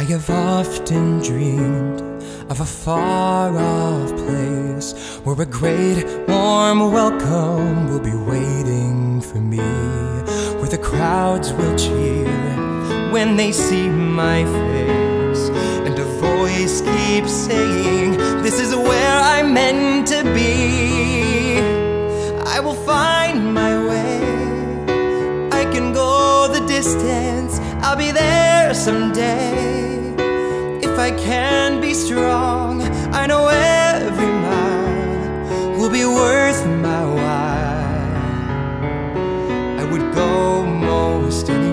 I have often dreamed of a far-off place where a great warm welcome will be waiting for me, where the crowds will cheer when they see my face, and a voice keeps saying, "This is where I'm meant to be." I will find my way, I can go the distance, I'll be there someday. If I can be strong, I know every mile will be worth my while. I would go most any